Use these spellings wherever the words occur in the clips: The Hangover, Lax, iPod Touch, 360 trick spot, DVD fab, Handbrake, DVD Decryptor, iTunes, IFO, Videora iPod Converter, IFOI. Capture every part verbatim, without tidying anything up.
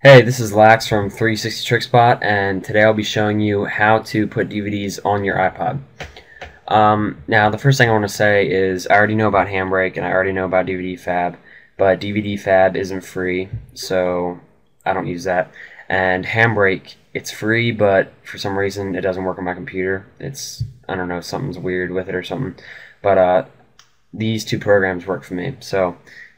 Hey, this is Lax from three sixty Trick Spot, and today I'll be showing you how to put D V Ds on your iPod. Um, now, the first thing I want to say is I already know about Handbrake and I already know about D V D fab, but D V D fab isn't free, so I don't use that. And Handbrake, it's free, but for some reason it doesn't work on my computer. It's, I don't know, something's weird with it or something. But uh, these two programs work for me, so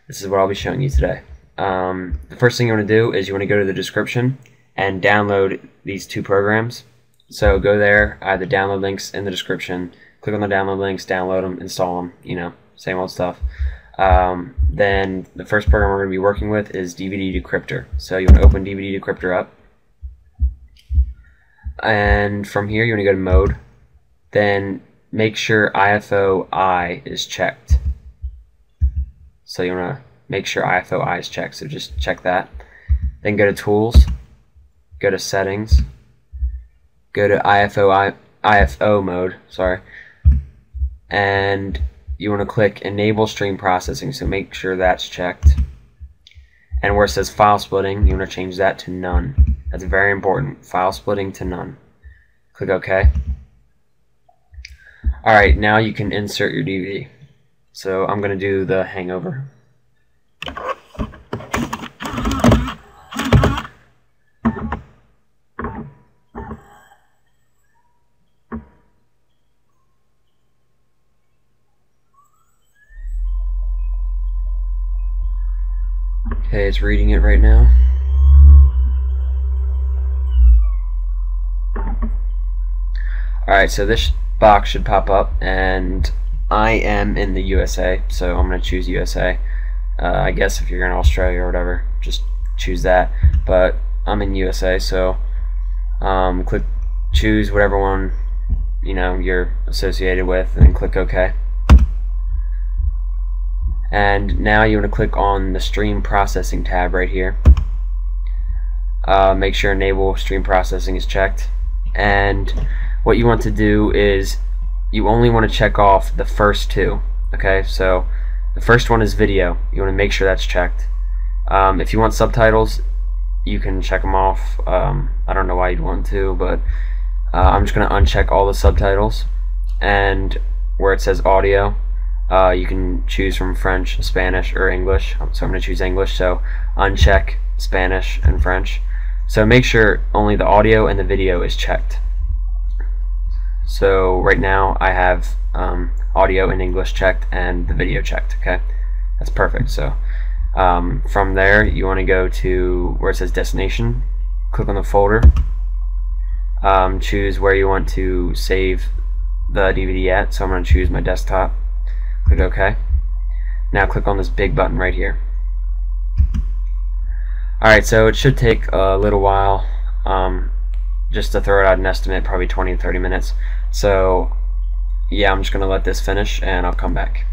this is what I'll be showing you today. Um, the first thing you want to do is you want to go to the description and download these two programs. So go there, I have the download links in the description, click on the download links, download them, install them, you know, same old stuff. Um, then the first program we're going to be working with is D V D Decryptor. So you want to open D V D Decryptor up, and from here you want to go to Mode, then make sure I F O I is checked. So you want to make sure I F O I is checked, so just check that. Then go to Tools, go to Settings, go to I F O I, I F O Mode, sorry, and you want to click Enable Stream Processing, so make sure that's checked. And where it says File Splitting, you want to change that to None. That's very important, File Splitting to None. Click OK. Alright, now you can insert your D V D. So I'm going to do The Hangover. Okay, it's reading it right now. Alright, so this box should pop up, and I am in the U S A, so I'm going to choose U S A. Uh, I guess if you're in Australia or whatever, just choose that. But I'm in U S A, so um, click choose whatever one you know you're associated with, and click OK. And now you want to click on the Stream Processing tab right here. Uh, make sure Enable Stream Processing is checked. And what you want to do is you only want to check off the first two. Okay, so the first one is video. You want to make sure that's checked. Um, if you want subtitles, you can check them off. Um, I don't know why you'd want to, but uh, I'm just going to uncheck all the subtitles. And where it says audio, Uh, you can choose from French, Spanish, or English. So I'm going to choose English, so uncheck Spanish and French. So make sure only the audio and the video is checked. So right now I have um, audio and English checked and the video checked. Okay, that's perfect. So um, from there you want to go to where it says destination, click on the folder, um, choose where you want to save the D V D at. So I'm going to choose my desktop. Click OK. Now click on this big button right here. Alright, so it should take a little while, um, just to throw out an estimate, probably twenty to thirty minutes. So yeah, I'm just going to let this finish and I'll come back.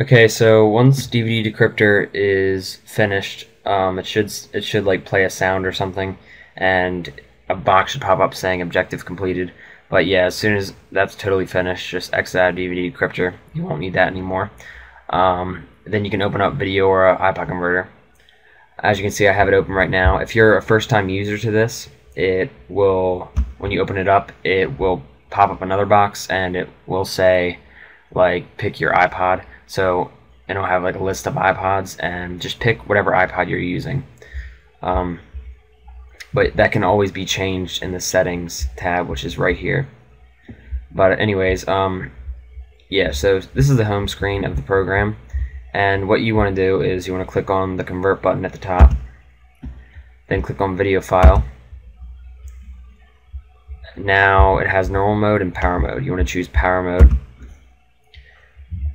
Okay, so once D V D Decryptor is finished, um, it should it should like play a sound or something, and a box should pop up saying objective completed. But yeah, as soon as that's totally finished, just exit out of D V D Decryptor. You won't need that anymore. Um, then you can open up Videora iPod Converter. As you can see, I have it open right now. If you're a first-time user to this, it will, when you open it up, it will pop up another box and it will say like pick your iPod. So it'll have like a list of iPods and just pick whatever iPod you're using. Um, But that can always be changed in the settings tab, which is right here. But anyways, um, yeah, so this is the home screen of the program. And what you want to do is you want to click on the convert button at the top. Then click on video file. Now it has normal mode and power mode. You want to choose power mode.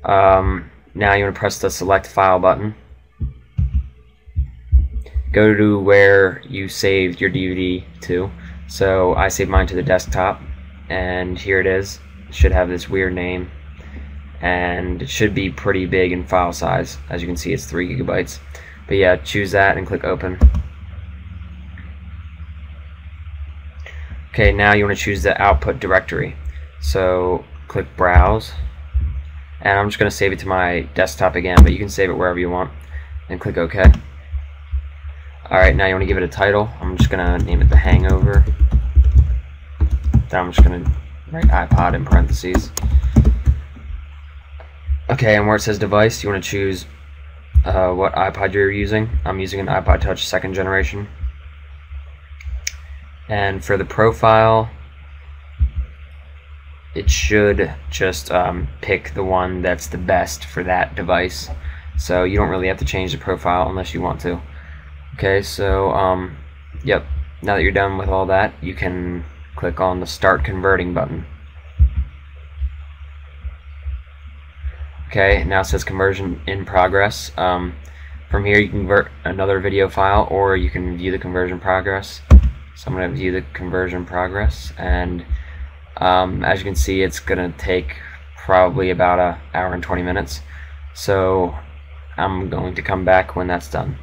Um, now you want to press the select file button. Go to where you saved your D V D to. So I saved mine to the desktop, and here it is. It should have this weird name, and it should be pretty big in file size. As you can see, it's three gigabytes. But yeah, choose that and click open. Okay, now you want to choose the output directory. So click browse, and I'm just going to save it to my desktop again, but you can save it wherever you want, and click OK. Alright, now you want to give it a title. I'm just going to name it The Hangover. Then I'm just going to write iPod in parentheses. Okay, and where it says device, you want to choose uh, what iPod you're using. I'm using an iPod Touch second generation. And for the profile, it should just um, pick the one that's the best for that device. So you don't really have to change the profile unless you want to. Okay, so um, yep, now that you're done with all that, you can click on the Start Converting button. Okay, now it says conversion in progress. Um, from here you can convert another video file, or you can view the conversion progress. So I'm going to view the conversion progress, and um, as you can see, it's going to take probably about an hour and twenty minutes. So I'm going to come back when that's done.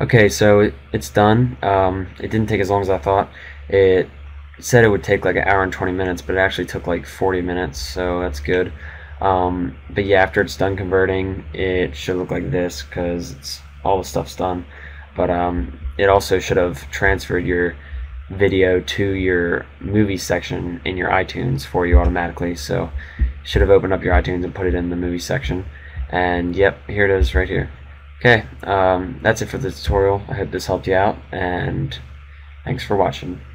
Okay, so it, it's done. Um, it didn't take as long as I thought. It said it would take like an hour and twenty minutes, but it actually took like forty minutes, so that's good. Um, but yeah, after it's done converting, it should look like this, because it's all the stuff's done. But um, it also should have transferred your video to your movie section in your iTunes for you automatically. So it should have opened up your iTunes and put it in the movie section. And yep, here it is right here. Okay, um, that's it for the tutorial. I hope this helped you out, and thanks for watching.